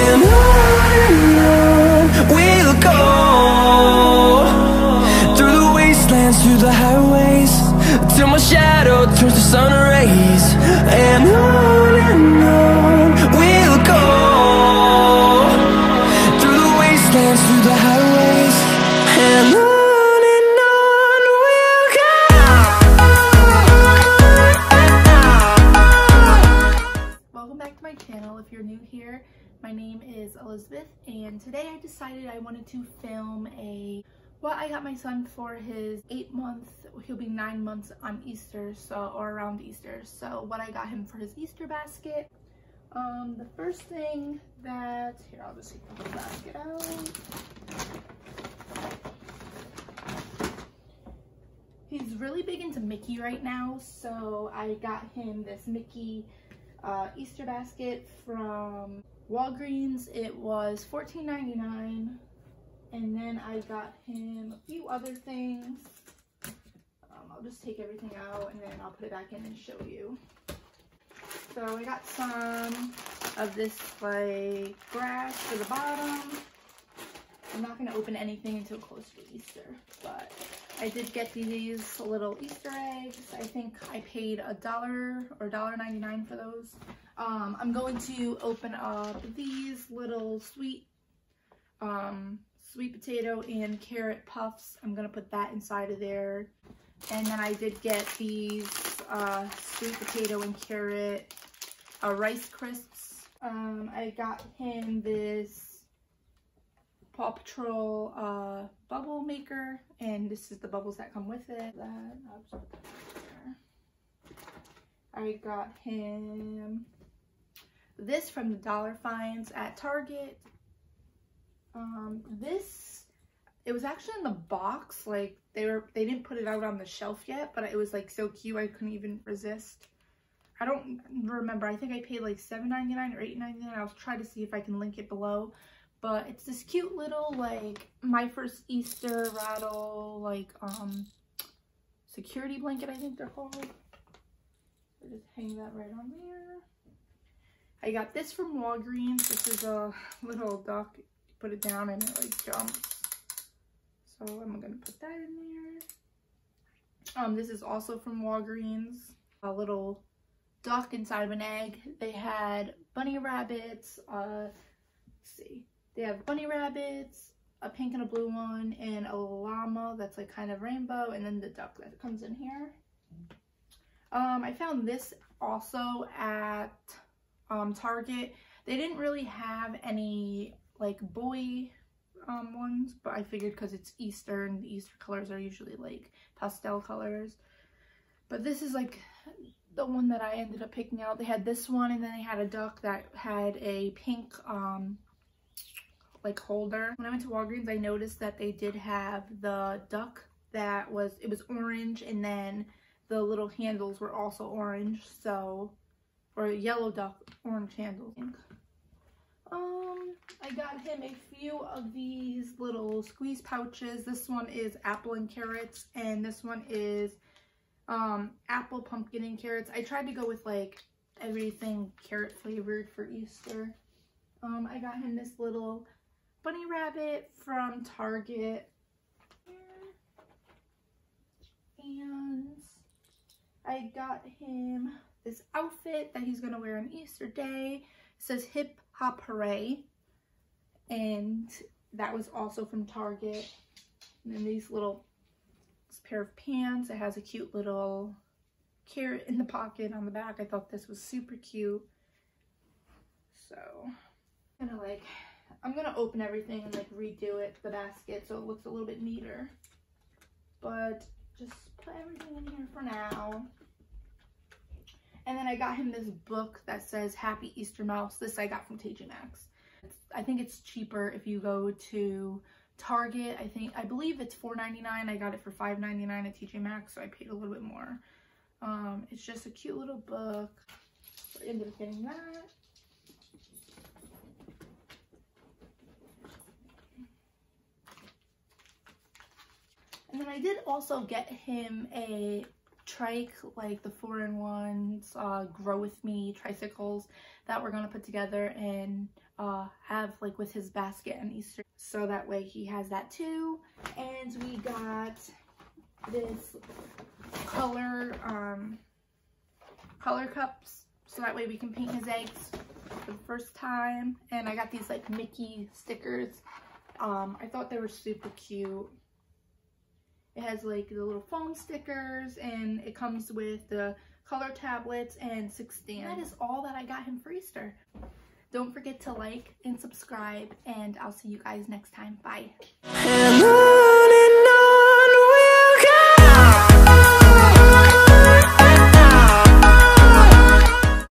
and on we'll go, through the wastelands, through the highways, till my shadow turns to sun rays, and on we'll go, through the wastelands, through the highways, and on. If you're new here, my name is Elizabeth, and today I decided I wanted to film what I got my son for his 8 month, he'll be 9 months on Easter, so, or around Easter, so what I got him for his Easter basket. The first thing that, here, I'll just take the basket out. He's really big into Mickey right now, so I got him this Mickey Easter basket from Walgreens. It was $14.99, and then I got him a few other things. I'll just take everything out and then I'll put it back in and show you. So I got some of this like grass for the bottom. I'm not going to open anything until close to Easter, but I did get these little Easter eggs. I think I paid $1 or $1.99 for those. I'm going to open up these little sweet potato and carrot puffs. I'm going to put that inside of there. And then I did get these sweet potato and carrot Rice Krisps. I got him this Paw Patrol bubble maker, and this is the bubbles that come with it. I got him this from the dollar finds at Target. It was actually in the box, like they didn't put it out on the shelf yet, but it was like so cute I couldn't even resist. I don't remember, I think I paid like $7.99 or $8.99. I'll try to see if I can link it below. But it's this cute little, like, my first Easter rattle, like, security blanket, I think they're called. I'll just hang that right on there. I got this from Walgreens. This is a little duck. You put it down and it, like, jumps. So I'm going to put that in there. This is also from Walgreens. A little duck inside of an egg. They had bunny rabbits, They have bunny rabbits, a pink and a blue one, and a llama that's like kind of rainbow, and then the duck that comes in here. I found this also at Target. They didn't really have any like boy ones, but I figured because it's Easter and the Easter colors are usually like pastel colors. But this is like the one that I ended up picking out. They had this one, and then they had a duck that had a pink like holder. When I went to Walgreens, I noticed that they did have the duck that was, it was orange, and then the little handles were also orange, so, or yellow duck, orange handles. I got him a few of these little squeeze pouches. This one is apple and carrots, and this one is apple, pumpkin, and carrots. I tried to go with like everything carrot flavored for Easter. I got him this little bunny rabbit from Target, and I got him this outfit that he's gonna wear on Easter day. It says hip hop hooray, and that was also from Target. And then this pair of pants. It has a cute little carrot in the pocket on the back. I thought this was super cute, so I'm gonna open everything and like redo it, the basket, so it looks a little bit neater. But just put everything in here for now. And then I got him this book that says Happy Easter Mouse. This I got from TJ Maxx. I think it's cheaper if you go to Target. I believe it's $4.99. I got it for $5.99 at TJ Maxx, so I paid a little bit more. It's just a cute little book. I ended up getting that. And then I did also get him a trike, like the 4-in-1s Grow With Me tricycles that we're going to put together and have like with his basket and Easter, so that way he has that too. And we got this color cups, so that way we can paint his eggs for the first time. And I got these like Mickey stickers. I thought they were super cute. It has like the little foam stickers, and it comes with the color tablets and 6 stands. That is all that I got him for Easter. Don't forget to like and subscribe, and I'll see you guys next time. Bye.